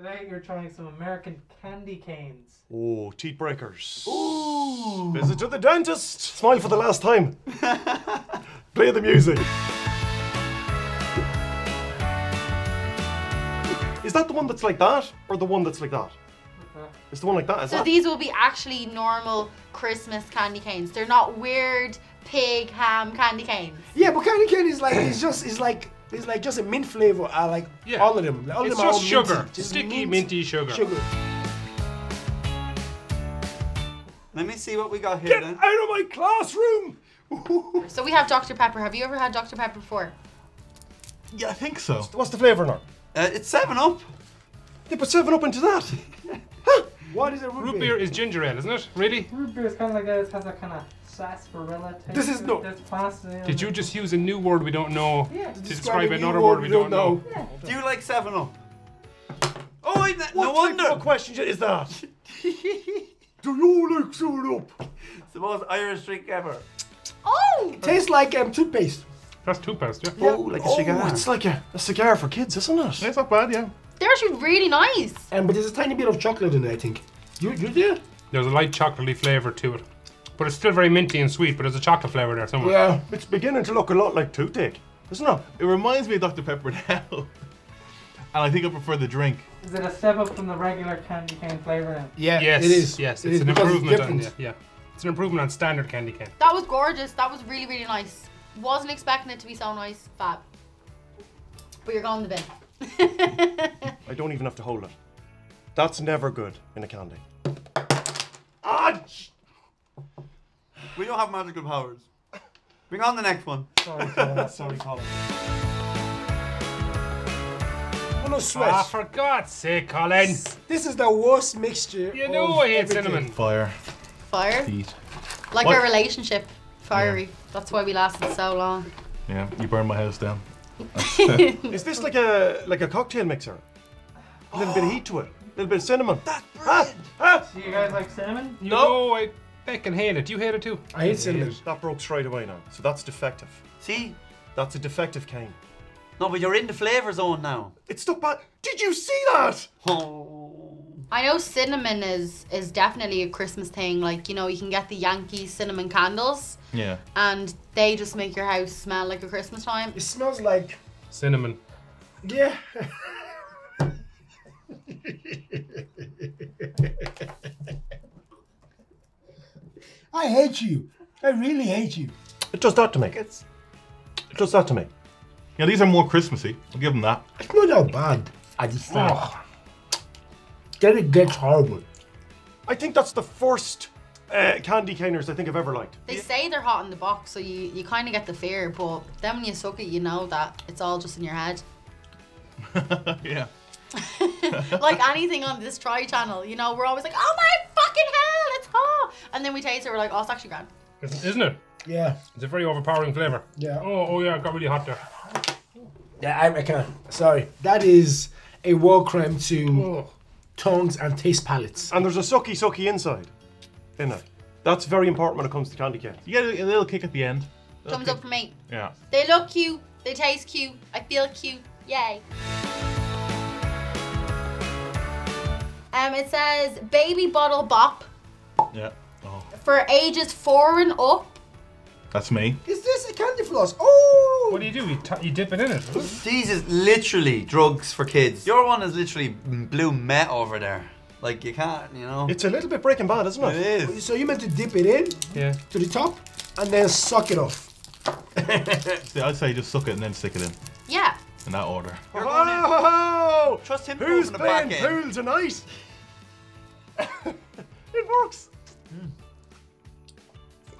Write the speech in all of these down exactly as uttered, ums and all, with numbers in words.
Today you're trying some American candy canes. Oh, teeth breakers. Ooh. Visit to the dentist. Smile for the last time. Play the music. Is that the one that's like that, or the one that's like that? Okay. It's the one like that, is it? So that? These will be actually normal Christmas candy canes. They're not weird pig ham candy canes. Yeah, but candy cane is like, it's just, it's like, it's like just a mint flavor. I like yeah. all of them. All it's of them just are all sugar, minty. Just sticky mint. minty sugar. Sugar. Let me see what we got here. Get then. out of my classroom! So we have Doctor Pepper. Have you ever had Doctor Pepper before? Yeah, I think so. What's the flavor now? Uh, it's seven up. They put seven up into that. Huh? What is a root, root beer? Root beer is ginger ale, isn't it? Really? Root beer is kind of like that. It has a kind of sarsaparilla taste. This is no. Did you just use a new word we don't know yeah. to describe, describe another word we don't know? know. Yeah. Do you like seven up? Oh, I, what no wonder. What question is that? Do you like seven up? It's the most Irish drink ever. Oh! It tastes like um, toothpaste. That's toothpaste, yeah. yeah. Oh, like a cigar. Oh, it's like a, a cigar for kids, isn't it? Yeah, it's not bad, yeah. They're actually really nice. Um, but there's a tiny bit of chocolate in it, I think. You, you did? There's a light chocolatey flavour to it. But it's still very minty and sweet, but there's a chocolate flavour there somewhere. Yeah, it's beginning to look a lot like toothache, isn't it? It reminds me of Doctor Pepper now. And I think I prefer the drink. Is it a step up from the regular candy cane flavour now? Yeah, yes, it is. Yes, it it's is an improvement on yeah, yeah. It's an improvement on standard candy cane. That was gorgeous. That was really, really nice. Wasn't expecting it to be so nice, Fab. But you're going to the bin. I don't even have to hold it. That's never good in a candy. Ah! We don't have magical powers. Bring on the next one. Sorry, Colin. Sorry, Colin. Oh, no sweat. Ah, for God's sake, Colin. This is the worst mixture. You know I hate cinnamon. Fire. Fire? Heat. Like what? Our relationship. Fiery. Yeah. That's why we lasted so long. Yeah, you burned my house down. Is this like a like a cocktail mixer? A little oh. bit of heat to it. A little bit of cinnamon. That's brilliant. Ah, ah. Do you guys like cinnamon? No, no I fucking hate it. Do you hate it too? I hate I cinnamon. Hate that broke straight away now. So that's defective. See? That's a defective cane. No, but you're in the flavour zone now. It's stuck back. Did you see that? Oh. I know cinnamon is is definitely a Christmas thing. Like, you know, you can get the Yankee cinnamon candles. Yeah. And they just make your house smell like a Christmas time. It smells like cinnamon. Yeah. I hate you. I really hate you. It does that to me. It's... It does that to me. Yeah, these are more Christmassy. I'll give them that. It's not that bad. I just think. Oh. Then it gets horrible. I think that's the first uh, candy caners I think I've ever liked. They yeah. say they're hot in the box, so you, you kind of get the fear, but then when you suck it, you know that it's all just in your head. Yeah. Like anything on this try channel, you know, we're always like, oh my fucking hell, it's hot. And then we taste it, we're like, oh, it's actually grand. Isn't it? Yeah. It's a very overpowering flavour. Yeah. Oh, oh yeah, it got really hot there. Yeah, I, I can't. Sorry. That is a war crime to... Oh. Tongues and taste palates. And there's a sucky sucky inside, in it. That's very important when it comes to candy canes. You get a little kick at the end. Thumbs kick. up for me. Yeah. They look cute, they taste cute, I feel cute, yay. Um, it says baby bottle bop. Yeah. Oh. For ages four and up. That's me. Is this a candy floss? Oh! What do you do? You, t you dip it in it. These is literally drugs for kids. Your one is literally blue met over there. Like you can't, you know. It's a little bit Breaking Bad, isn't it? It is. So you meant to dip it in yeah. to the top and then suck it off. See, I'd say just suck it and then stick it in. Yeah. In that order. We're going in. Oh! Trust him. Who's the playing back pool tonight? It works. Mm.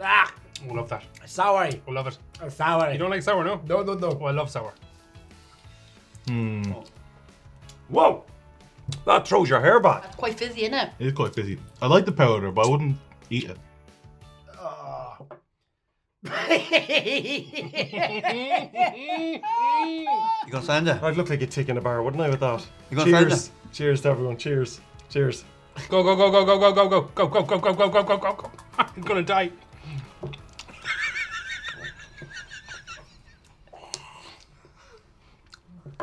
Ah! I love that. Sour. I love it. Oh, sour. You don't like sour, no? No, no, no. Oh, I love sour. Mm. Oh. Whoa! That throws your hair back. That's quite fizzy, isn't it? It is quite fizzy. I like the powder, but I wouldn't eat it. Oh. You gonna send it? I'd look like a tick in a bar, wouldn't I, with that? You gonna send it? Cheers to everyone. Cheers. Cheers. Go, go, go, go, go, go, go, go, go, go, go, go, go, go, go, go. I'm gonna die.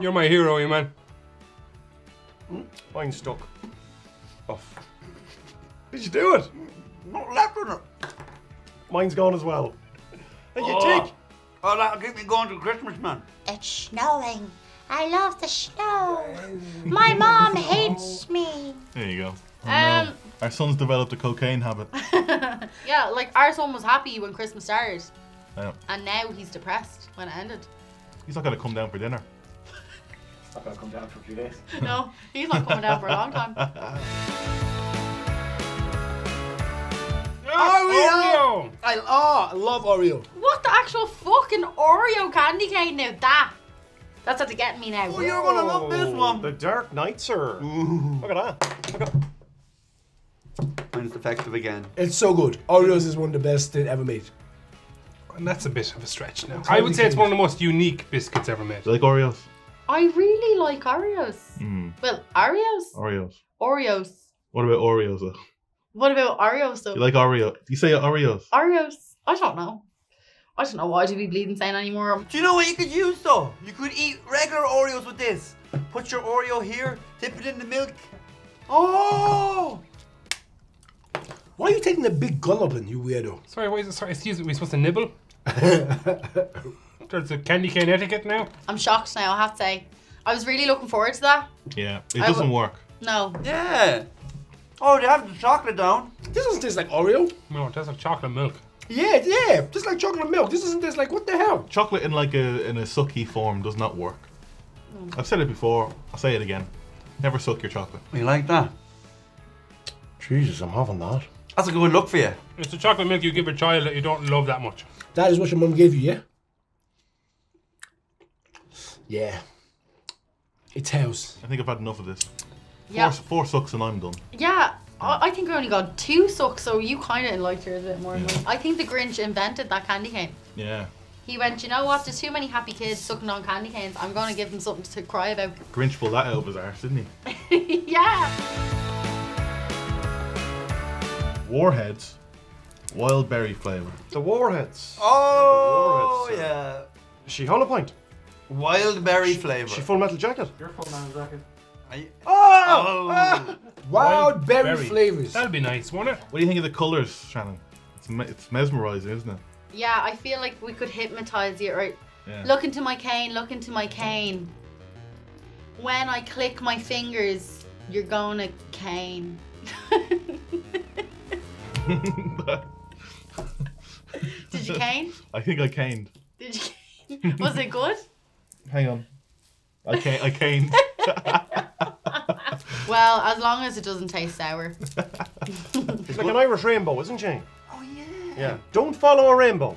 You're my hero, you man. Mine stuck. Off. Did you do it? Not left in it. Mine's gone as well. And you oh. take. Oh, that'll keep me going till Christmas, man. It's snowing. I love the snow. My mom hates me. There you go. Oh, um, no. Our son's developed a cocaine habit. Yeah, like our son was happy when Christmas started. Yeah. And now he's depressed when it ended. He's not going to come down for dinner. He's not going to come down for a few days. No, he's not coming down for a long time. Oreo! Oreo! I, oh, I love Oreo. What the actual fucking Oreo candy cane now? That. That's how to get me now. Oh, you're going to love this one. The Dark Knight, sir. Ooh. Look at that. Look at Mine's defective again. It's so good. Oreos is one of the best they've ever made. And that's a bit of a stretch now. I would say it's one of the most unique biscuits ever made. You like Oreos? I really like Oreos. Mm. Well, Oreos? Oreos. Oreos. What about Oreos though? What about Oreos though? You like Oreo? You say Oreos? Oreos. I don't know. I don't know why I'd be bleeding saying anymore. Do you know what you could use though? You could eat regular Oreos with this. Put your Oreo here, dip it in the milk. Oh! Why are you taking the big gulp in, you weirdo? Sorry, why is it, sorry, excuse me, we're supposed to nibble? There's a candy cane etiquette now. I'm shocked now, I have to say. I was really looking forward to that. Yeah, it I doesn't work. No. Yeah. Oh, they have the chocolate down. This doesn't taste like Oreo. No, it tastes like chocolate milk. Yeah, yeah, just like chocolate milk. This doesn't taste like, what the hell? Chocolate in like a, in a sucky form does not work. Mm. I've said it before, I'll say it again. Never suck your chocolate. You like that? Jesus, I'm having that. That's a good look for you. It's the chocolate milk you give a child that you don't love that much. That is what your mum gave you, yeah? Yeah. It's house. I think I've had enough of this. Yeah. Four, four sucks and I'm done. Yeah, I think I only got two sucks, so you kind of liked yours a bit more. Yeah. I think the Grinch invented that candy cane. Yeah. He went, you know what, there's too many happy kids sucking on candy canes. I'm going to give them something to cry about. Grinch pulled that out of his arse, didn't he? Yeah. Warheads, wild berry flavor. The Warheads. Oh, the Warheads, yeah. She hollow point. Wild berry she, flavor. She Full Metal Jacket. Your Full Metal Jacket. I, oh! oh. Wild, wild berry, berry flavors. That'd be nice, wouldn't it? What do you think of the colors, Shannon? It's, me it's mesmerizing, isn't it? Yeah, I feel like we could hypnotize you, right? Yeah. Look into my cane, look into my cane. When I click my fingers, you're gonna cane. Did you cane? I think I caned. Did you cane? Was it good? Hang on. I, can I caned. Well, as long as it doesn't taste sour. It's like an Irish rainbow, isn't she? Oh, yeah. Yeah. Don't follow a rainbow.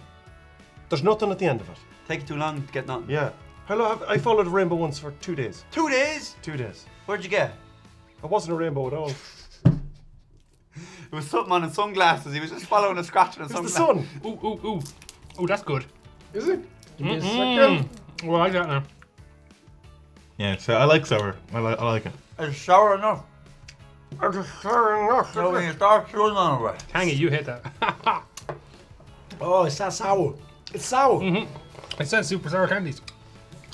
There's nothing at the end of it. Take too long to get nothing. Yeah. Hello, I followed a rainbow once for two days. Two days? Two days. Where'd you get? It wasn't a rainbow at all. It was something on his sunglasses. He was just following a scratch on his sunglasses. It's the sun. Ooh, ooh, ooh. Oh, that's good. Is it? Mm -hmm. Well, I don't know. Yeah, so I like sour. I like, I like it. It's sour enough. It's sour enough. So when you start chewing on it, hang it, you hit that. Oh, it's that sour. It's sour. Mm -hmm. It says super sour candies.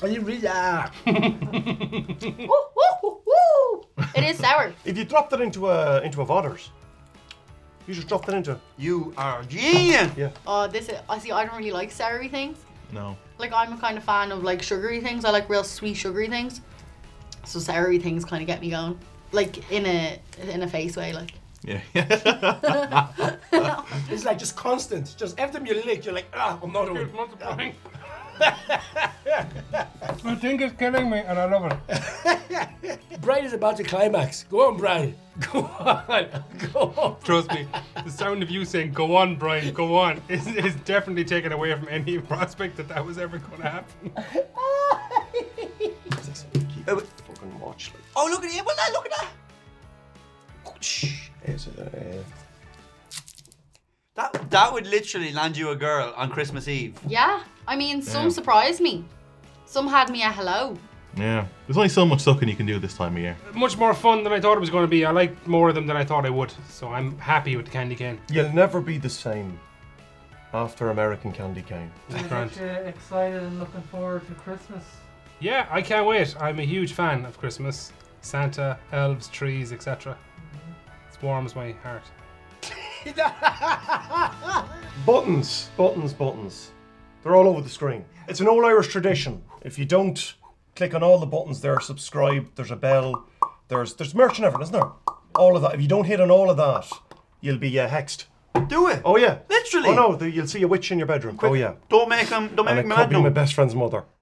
Are you really? Ah. Woo, woo, woo, woo. It is sour. If you dropped it into a into a waters. You just dropped that into it. You are genius! Yeah. Oh, uh, this is, I see, I don't really like soury things. No. Like, I'm a kind of fan of like sugary things. I like real sweet sugary things. So soury things kind of get me going. Like, in a in a face way, like. Yeah. It's like just constant. Just every time you lick, you're like, ah, I'm not over. Multiplying. I think it's killing me and I love it. Brian is about to climax. Go on, Brian. Go on. Go on. Trust me, the sound of you saying, go on, Brian, go on, is, is definitely taken away from any prospect that that was ever going to happen. Oh, fucking watch. Like. Oh, look at it. Well, look at that. Is it, uh, That, that would literally land you a girl on Christmas Eve. Yeah. I mean, some yeah. surprised me. Some had me a hello. Yeah. There's only so much sucking you can do this time of year. Much more fun than I thought it was going to be. I liked more of them than I thought I would. So I'm happy with the candy cane. You'll never be the same after American candy cane. I'm excited and looking forward to Christmas. Yeah, I can't wait. I'm a huge fan of Christmas. Santa, elves, trees, et cetera. It warms my heart. Buttons, buttons, buttons. They're all over the screen. It's an old Irish tradition. If you don't click on all the buttons there, subscribe, there's a bell, there's there's merch and everything, isn't there? All of that. If you don't hit on all of that, you'll be uh, hexed. Do it. Oh yeah. Literally. Oh no, the, you'll see a witch in your bedroom. Quick. Oh yeah. Don't make them. Don't make them. It could be my best friend's mother.